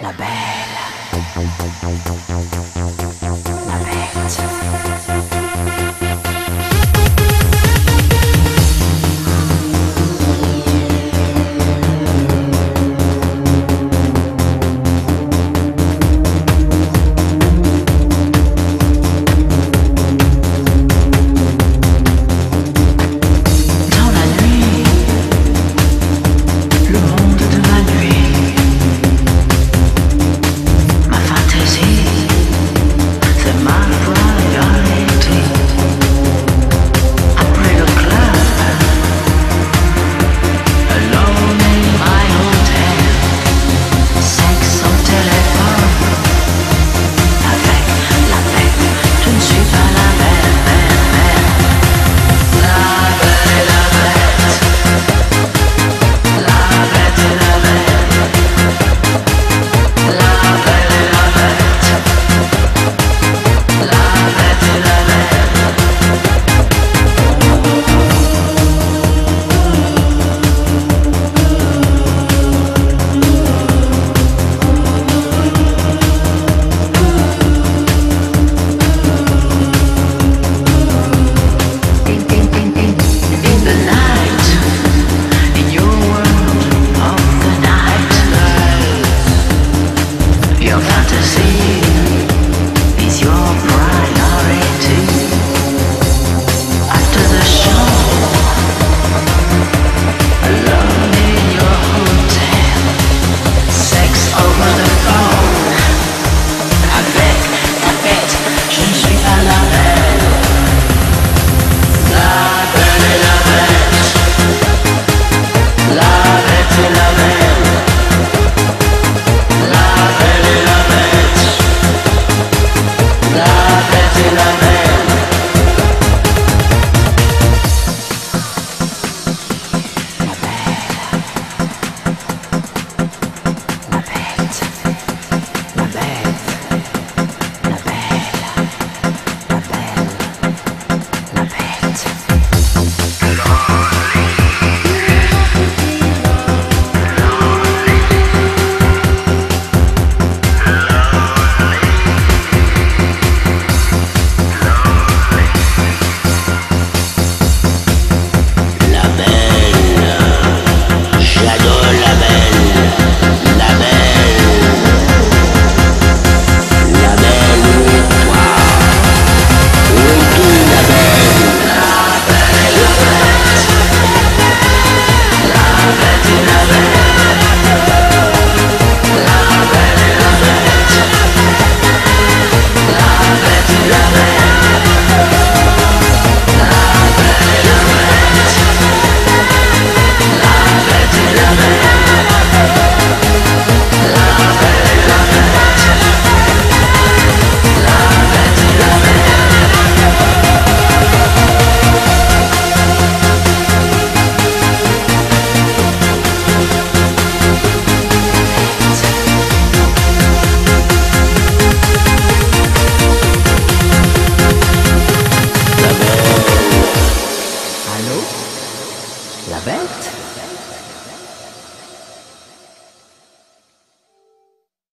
La Belle, La Bête.